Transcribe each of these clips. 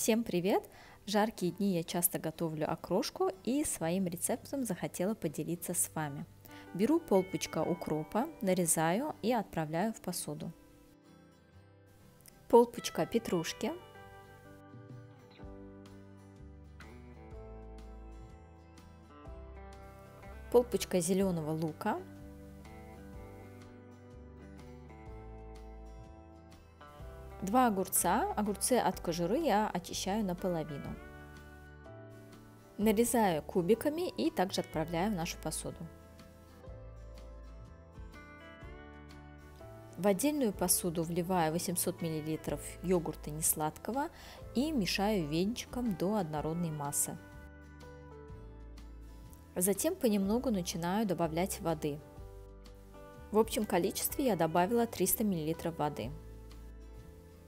Всем привет! В жаркие дни я часто готовлю окрошку и своим рецептом захотела поделиться с вами. Беру пол пучка укропа, нарезаю и отправляю в посуду. Пол пучка петрушки. Пол пучка зеленого лука. Два огурца, огурцы от кожуры я очищаю наполовину. Нарезаю кубиками и также отправляю в нашу посуду. В отдельную посуду вливаю 800 мл йогурта несладкого и мешаю венчиком до однородной массы. Затем понемногу начинаю добавлять воды. В общем количестве я добавила 300 мл воды.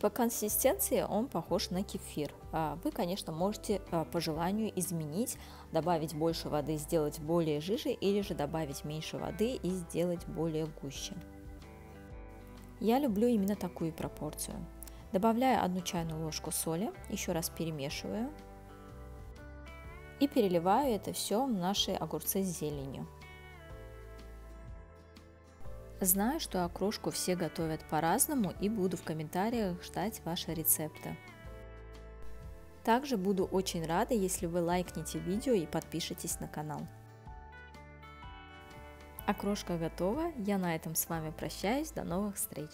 По консистенции он похож на кефир. Вы, конечно, можете по желанию изменить, добавить больше воды, сделать более жиже, или же добавить меньше воды и сделать более гуще. Я люблю именно такую пропорцию. Добавляю 1 чайную ложку соли, еще раз перемешиваю и переливаю это все в наши огурцы с зеленью. Знаю, что окрошку все готовят по-разному, и буду в комментариях ждать ваши рецепты. Также буду очень рада, если вы лайкните видео и подпишитесь на канал. Окрошка готова, я на этом с вами прощаюсь, до новых встреч!